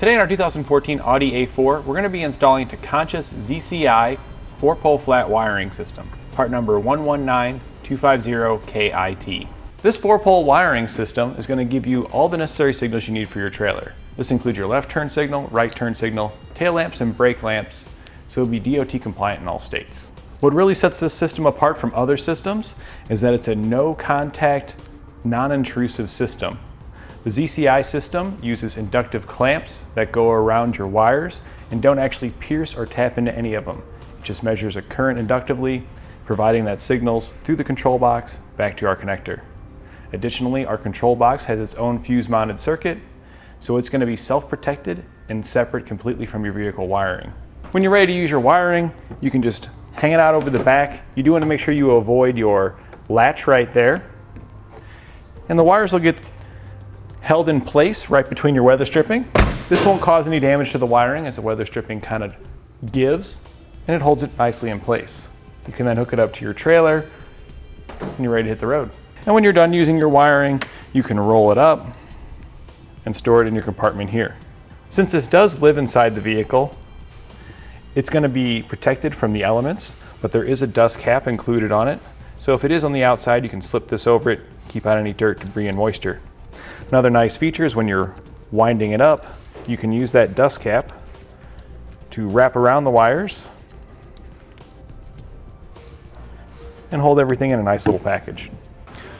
Today in our 2014 Audi A4, we're going to be installing Tekonsha's ZCI 4-pole flat wiring system, part number 119250KIT. This 4-pole wiring system is going to give you all the necessary signals you need for your trailer. This includes your left turn signal, right turn signal, tail lamps and brake lamps, so it'll be DOT compliant in all states. What really sets this system apart from other systems is that it's a no-contact, non-intrusive system. The ZCI system uses inductive clamps that go around your wires and don't actually pierce or tap into any of them. It just measures a current inductively, providing that signals through the control box back to our connector. Additionally, our control box has its own fuse-mounted circuit, so it's going to be self-protected and separate completely from your vehicle wiring. When you're ready to use your wiring, you can just hang it out over the back. You do want to make sure you avoid your latch right there. And the wires will get held in place right between your weather stripping. This won't cause any damage to the wiring as the weather stripping kind of gives, and it holds it nicely in place. You can then hook it up to your trailer and you're ready to hit the road. And when you're done using your wiring, you can roll it up and store it in your compartment here. Since this does live inside the vehicle, it's going to be protected from the elements, but there is a dust cap included on it. So if it is on the outside, you can slip this over it, keep out any dirt, debris, and moisture. Another nice feature is when you're winding it up, you can use that dust cap to wrap around the wires and hold everything in a nice little package.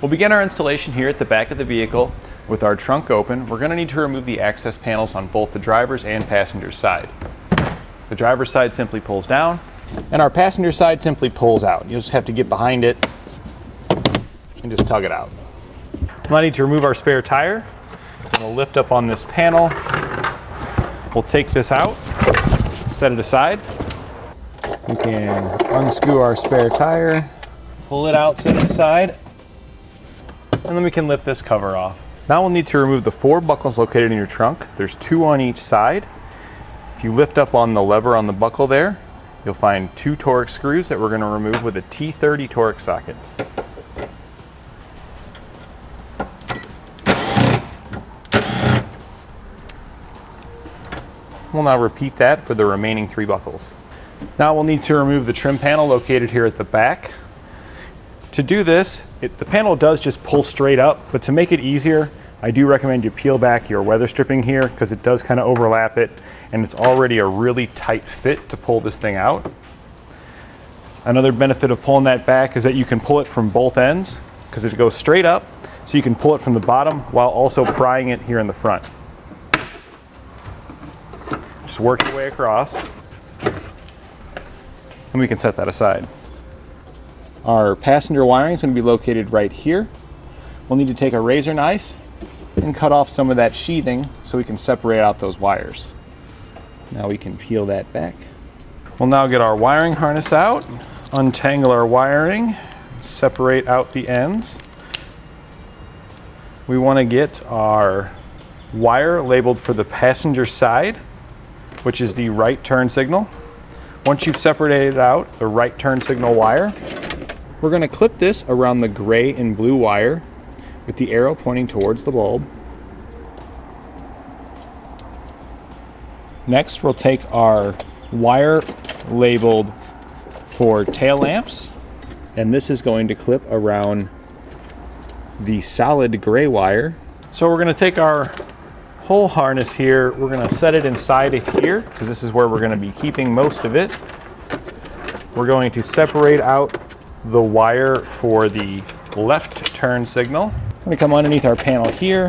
We'll begin our installation here at the back of the vehicle with our trunk open. We're going to need to remove the access panels on both the driver's and passenger's side. The driver's side simply pulls down and our passenger side simply pulls out. You'll just have to get behind it and just tug it out. We'll now need to remove our spare tire. We'll lift up on this panel. We'll take this out, set it aside. We can unscrew our spare tire, pull it out, set it aside, and then we can lift this cover off. Now we'll need to remove the 4 buckles located in your trunk. There's 2 on each side. If you lift up on the lever on the buckle there, you'll find 2 Torx screws that we're going to remove with a T30 Torx socket. We'll now repeat that for the remaining 3 buckles. Now we'll need to remove the trim panel located here at the back. To do this, the panel does just pull straight up, but to make it easier, I do recommend you peel back your weather stripping here because it does kind of overlap it, and it's already a really tight fit to pull this thing out. Another benefit of pulling that back is that you can pull it from both ends because it goes straight up, so you can pull it from the bottom while also prying it here in the front. Just work your way across, and we can set that aside. Our passenger wiring is going to be located right here. We'll need to take a razor knife and cut off some of that sheathing so we can separate out those wires. Now we can peel that back. We'll now get our wiring harness out, untangle our wiring, separate out the ends. We want to get our wire labeled for the passenger side, which is the right turn signal. Once you've separated out the right turn signal wire, we're going to clip this around the gray and blue wire with the arrow pointing towards the bulb. Next, we'll take our wire labeled for tail lamps, and this is going to clip around the solid gray wire. So we're going to take our whole harness here, we're going to set it inside of here because this is where we're going to be keeping most of it. We're going to separate out the wire for the left turn signal. I'm going to come underneath our panel here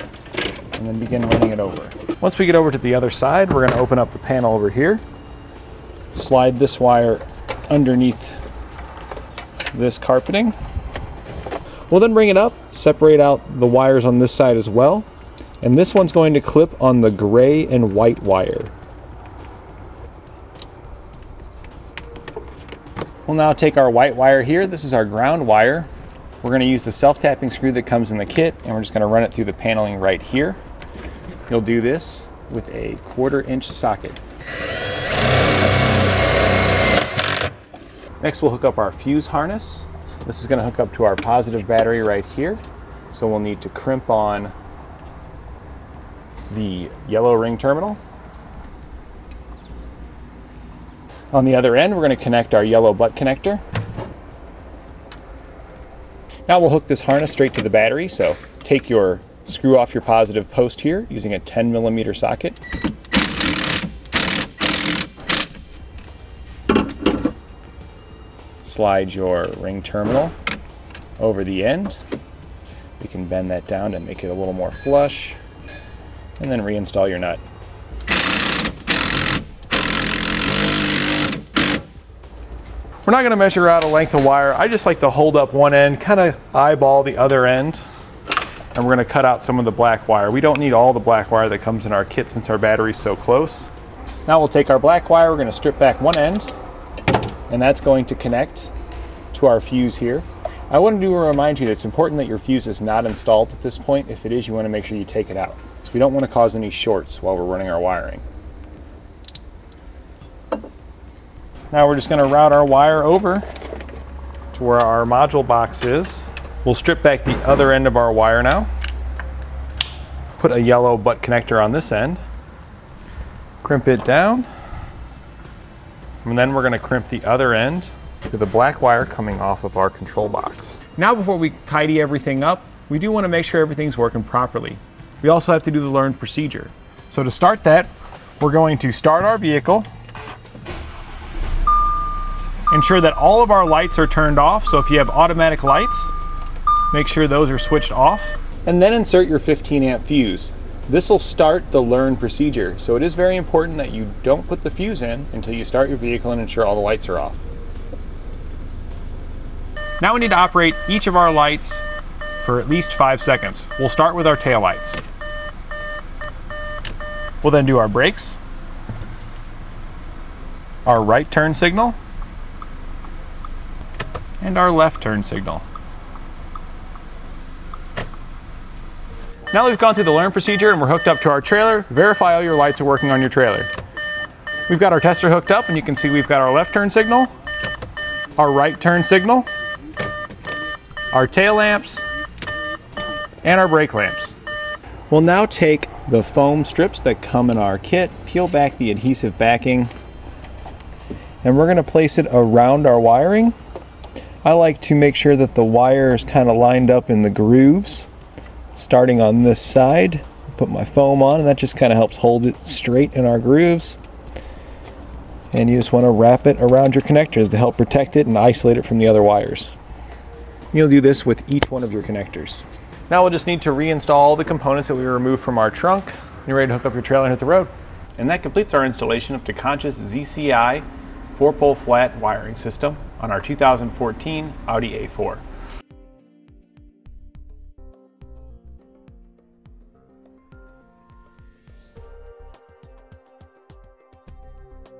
and then begin running it over. Once we get over to the other side, we're going to open up the panel over here, slide this wire underneath this carpeting. We'll then bring it up, separate out the wires on this side as well, and this one's going to clip on the gray and white wire. We'll now take our white wire here. This is our ground wire. We're going to use the self-tapping screw that comes in the kit, and we're just going to run it through the paneling right here. You'll do this with a 1/4-inch socket. Next, we'll hook up our fuse harness. This is going to hook up to our positive battery right here, so we'll need to crimp on the yellow ring terminal. On the other end, we're going to connect our yellow butt connector. Now we'll hook this harness straight to the battery. So take your screw off your positive post here using a 10mm socket. Slide your ring terminal over the end. We can bend that down to make it a little more flush, and then reinstall your nut. We're not going to measure out a length of wire. I just like to hold up one end, kind of eyeball the other end, and we're going to cut out some of the black wire. We don't need all the black wire that comes in our kit since our battery's so close. Now we'll take our black wire, we're going to strip back one end, and that's going to connect to our fuse here. I want to remind you that it's important that your fuse is not installed at this point. If it is, you want to make sure you take it out. So we don't want to cause any shorts while we're running our wiring. Now we're just going to route our wire over to where our module box is. We'll strip back the other end of our wire now. Put a yellow butt connector on this end. Crimp it down. And then we're going to crimp the other end to the black wire coming off of our control box. Now before we tidy everything up, we do want to make sure everything's working properly. We also have to do the learned procedure. So to start that, we're going to start our vehicle. Ensure that all of our lights are turned off. So if you have automatic lights, make sure those are switched off. And then insert your 15-amp fuse. This will start the learn procedure. So it is very important that you don't put the fuse in until you start your vehicle and ensure all the lights are off. Now we need to operate each of our lights for at least 5 seconds. We'll start with our tail lights. We'll then do our brakes, our right turn signal, and our left turn signal. Now that we've gone through the learn procedure and we're hooked up to our trailer, verify all your lights are working on your trailer. We've got our tester hooked up and you can see we've got our left turn signal, our right turn signal, our tail lamps, and our brake lamps. We'll now take the foam strips that come in our kit, peel back the adhesive backing, and we're going to place it around our wiring. I like to make sure that the wire is kind of lined up in the grooves. Starting on this side, put my foam on, and that just kind of helps hold it straight in our grooves. And you just want to wrap it around your connectors to help protect it and isolate it from the other wires. You'll do this with each one of your connectors. Now we'll just need to reinstall all the components that we removed from our trunk. You're ready to hook up your trailer and hit the road. And that completes our installation of Tekonsha's ZCI 4-pole flat wiring system on our 2014 Audi A4.